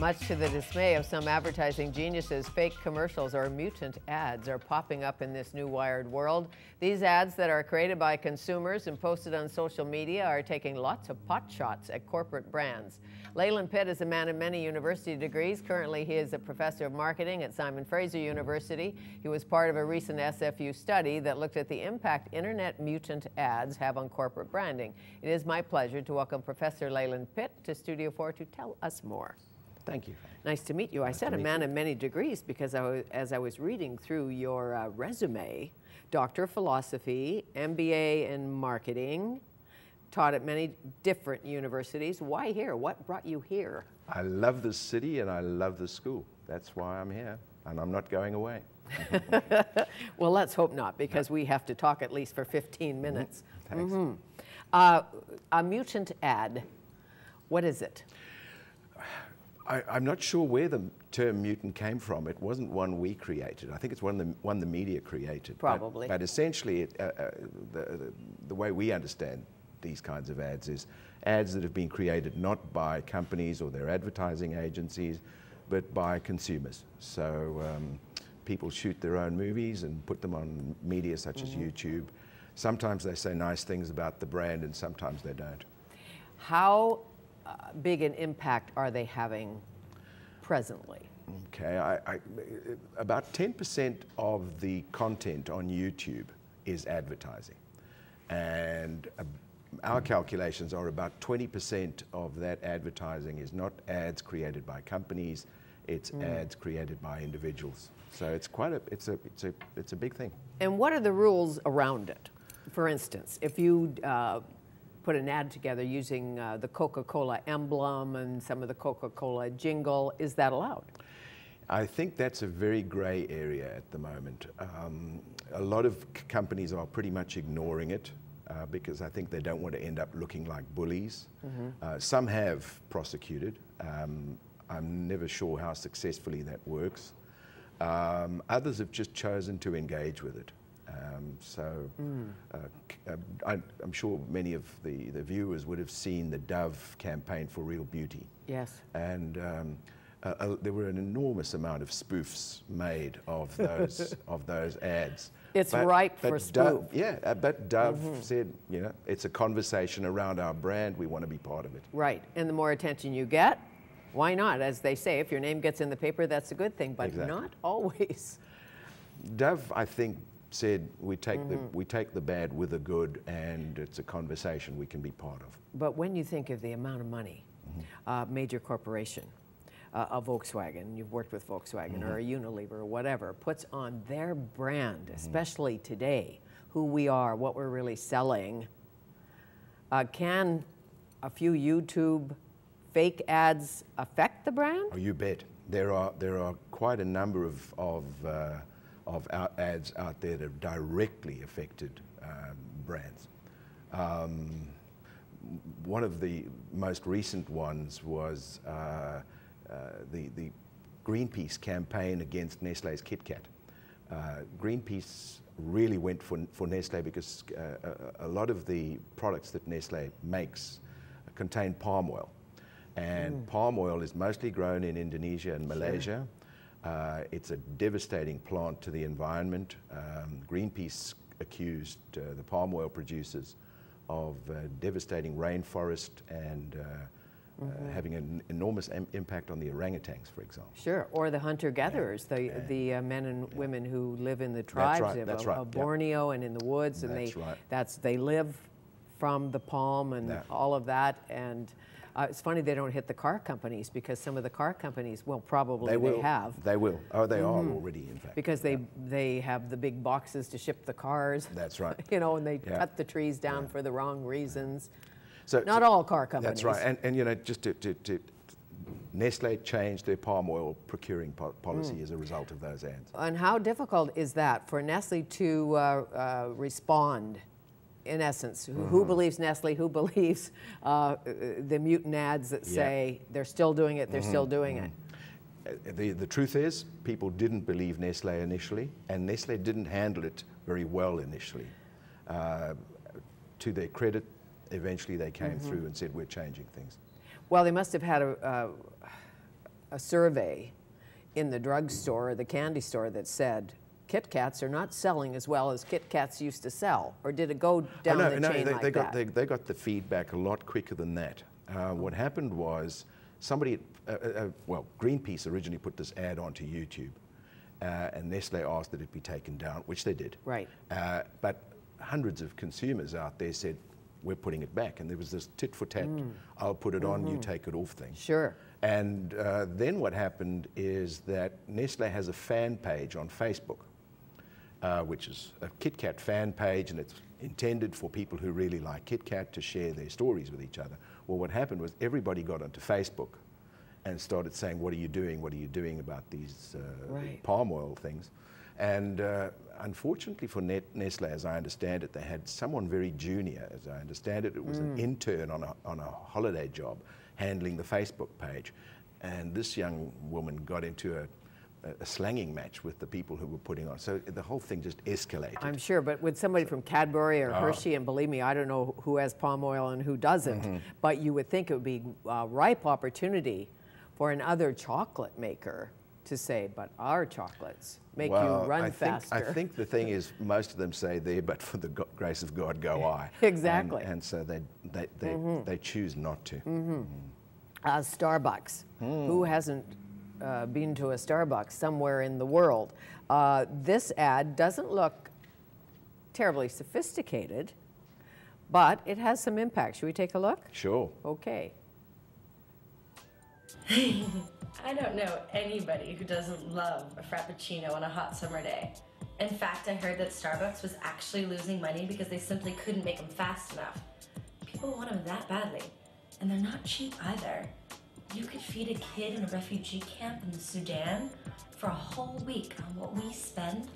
Much to the dismay of some advertising geniuses, fake commercials or mutant ads are popping up in this new wired world. These ads that are created by consumers and posted on social media are taking lots of pot shots at corporate brands. Leyland Pitt is a man of many university degrees. Currently, he is a professor of marketing at Simon Fraser University. He was part of a recent SFU study that looked at the impact internet mutant ads have on corporate branding. It is my pleasure to welcome Professor Leyland Pitt to Studio 4 to tell us more. Thank you. Nice to meet you. I said a man of many degrees because as I was reading through your resume, Doctor of Philosophy, MBA in marketing, taught at many different universities. Why here? What brought you here? I love this city and I love the school. That's why I'm here, and I'm not going away. Well, let's hope not, because we have to talk at least for 15 minutes. Thanks. A mutant ad, what is it? I'm not sure where the term mutant came from. It wasn't one we created. I think it's one the media created. Probably. But essentially, the way we understand these kinds of ads is ads that have been created not by companies or their advertising agencies, but by consumers. So people shoot their own movies and put them on media such as YouTube. Sometimes they say nice things about the brand and sometimes they don't. How big an impact are they having presently? Okay, about 10% of the content on YouTube is advertising. And our calculations are about 20% of that advertising is not ads created by companies, it's ads created by individuals. So it's quite it's a big thing. And what are the rules around it? For instance, if you put an ad together using the Coca-Cola emblem and some of the Coca-Cola jingle, is that allowed? I think that's a very gray area at the moment. A lot of companies are pretty much ignoring it because I think they don't want to end up looking like bullies. Some have prosecuted. I'm never sure how successfully that works. Others have just chosen to engage with it. I'm sure many of the viewers would have seen the Dove campaign for Real Beauty. Yes. And there were an enormous amount of spoofs made of those ads. It's ripe for spoof. But Dove said, you know, it's a conversation around our brand. We want to be part of it. Right. And the more attention you get, why not? As they say, if your name gets in the paper, that's a good thing. But not always. Dove, I think, said we take the bad with the good, and it's a conversation we can be part of. But when you think of the amount of money, major corporation, a Volkswagen, you've worked with Volkswagen or a Unilever or whatever, puts on their brand, especially today, who we are, what we're really selling, can a few YouTube fake ads affect the brand? Oh, you bet. There are quite a number of ads out there that have directly affected brands. One of the most recent ones was the Greenpeace campaign against Nestle's KitKat. Greenpeace really went for Nestle because a lot of the products that Nestle makes contain palm oil. And palm oil is mostly grown in Indonesia and Malaysia. It's a devastating plant to the environment. Greenpeace accused the palm oil producers of devastating rainforest and having an enormous impact on the orangutans, for example. Sure, or the hunter-gatherers, the men and women who live in the tribes of Borneo and in the woods, and they live from the palm and all of that. And it's funny they don't hit the car companies, because some of the car companies, well, probably they have. They will. Oh, they are already, in fact. Because they have the big boxes to ship the cars. That's right. You know, and they cut the trees down for the wrong reasons. So not all car companies. That's right. And you know, just Nestle changed their palm oil procuring policy as a result of those ads. And how difficult is that for Nestle to respond? In essence, who believes Nestle, who believes the mutant ads that say they're still doing it, they're still doing it? The truth is, people didn't believe Nestle initially, and Nestle didn't handle it very well initially. To their credit, eventually they came through and said, we're changing things. Well, they must have had a survey in the drugstore or the candy store that said Kit Kats are not selling as well as Kit Kats used to sell, or did it go down the chain they got the feedback a lot quicker than that. What happened was somebody, well, Greenpeace originally put this ad onto YouTube, and Nestle asked that it be taken down, which they did. Right. But hundreds of consumers out there said, we're putting it back. And there was this tit for tat, I'll put it on, you take it off thing. Sure. And then what happened is that Nestle has a fan page on Facebook, which is a KitKat fan page, and it's intended for people who really like KitKat to share their stories with each other. Well, what happened was everybody got onto Facebook and started saying, what are you doing? What are you doing about these palm oil things? And unfortunately for Nestle, as I understand it, they had someone very junior, as I understand it. It was an intern on a holiday job handling the Facebook page. And this young woman got into a slanging match with the people who were putting on. So the whole thing just escalated. I'm sure, but with somebody from Cadbury or Hershey, and believe me, I don't know who has palm oil and who doesn't, but you would think it would be a ripe opportunity for another chocolate maker to say, but our chocolates make you run faster. I think the thing is, most of them say there, but for the grace of God, go I. Exactly. And so they choose not to. Starbucks. Who hasn't been to a Starbucks somewhere in the world? This ad doesn't look terribly sophisticated, but it has some impact. Should we take a look? Sure. Okay. I don't know anybody who doesn't love a Frappuccino on a hot summer day. In fact, I heard that Starbucks was actually losing money because they simply couldn't make them fast enough. People want them that badly, and they're not cheap either. You could feed a kid in a refugee camp in the Sudan for a whole week on what we spend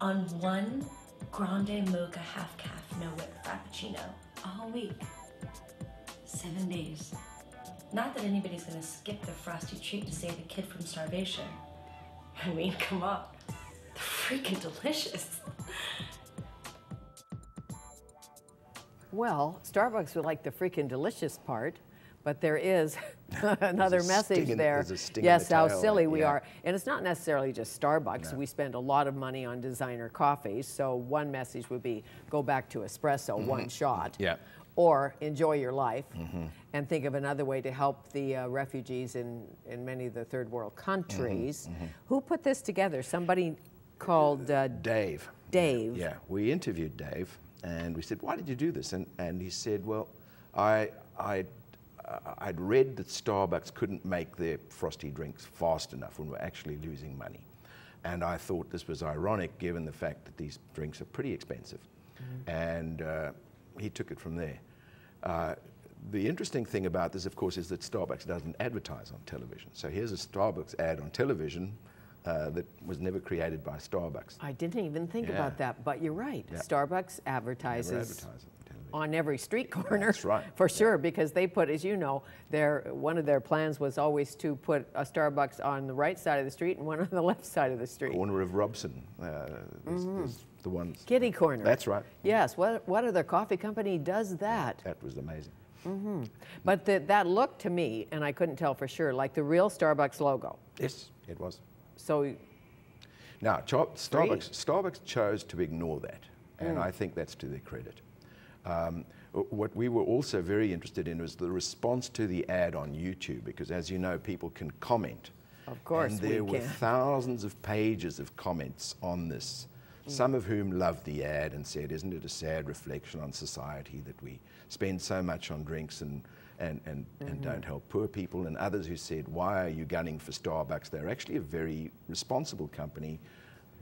on one grande mocha half-calf no-whip Frappuccino. A whole week. 7 days. Not that anybody's gonna skip their frosty treat to save a kid from starvation. I mean, come on, they're freaking delicious. Well, Starbucks would like the freaking delicious part, but there is another message there. Yes, how silly we are. And it's not necessarily just Starbucks. No. We spend a lot of money on designer coffee, so one message would be, go back to espresso, one shot. Yeah. Or enjoy your life and think of another way to help the refugees in many of the third world countries. Who put this together? Somebody called Dave. Dave. Yeah, we interviewed Dave and we said, why did you do this? And he said, well, I'd read that Starbucks couldn't make their frosty drinks fast enough when we're actually losing money. And I thought this was ironic given the fact that these drinks are pretty expensive. And he took it from there. The interesting thing about this, of course, is that Starbucks doesn't advertise on television. So here's a Starbucks ad on television that was never created by Starbucks. I didn't even think about that, but you're right. Yeah. Starbucks advertises on every street corner. That's right. For sure, because they put, as you know, one of their plans was always to put a Starbucks on the right side of the street and one on the left side of the street. Corner of Robson. The ones. Kitty corner. That's right. Yes. What other coffee company does that? That was amazing. But that looked to me, and I couldn't tell for sure, like the real Starbucks logo. Yes, it was. So. Now, Starbucks chose to ignore that, and I think that's to their credit. What we were also very interested in was the response to the ad on YouTube, because as you know, people can comment. Of course, and there were thousands of pages of comments on this. Some of whom loved the ad and said, isn't it a sad reflection on society that we spend so much on drinks and don't help poor people, and others who said, why are you gunning for Starbucks? They're actually a very responsible company,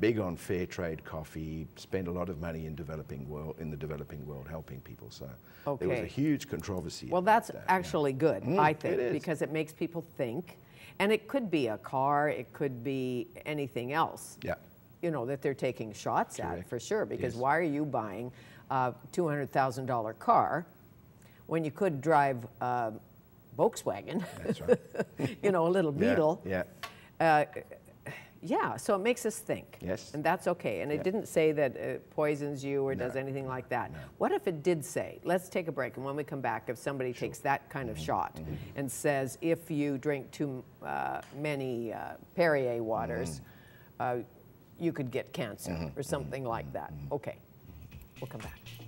big on fair trade coffee, spend a lot of money in the developing world helping people. So there was a huge controversy. Well, that's actually good, I think, because it makes people think. And it could be a car, it could be anything else. Yeah. You know, that they're taking shots at, for sure, because why are you buying a $200,000 car when you could drive a Volkswagen, you know, a little Beetle. Yeah. Yeah, so it makes us think. Yes. And that's okay. And it didn't say that it poisons you or does anything like that. No. What if it did say, let's take a break, and when we come back, if somebody takes that kind of shot and says, if you drink too many Perrier waters, you could get cancer or something like that. Okay, we'll come back.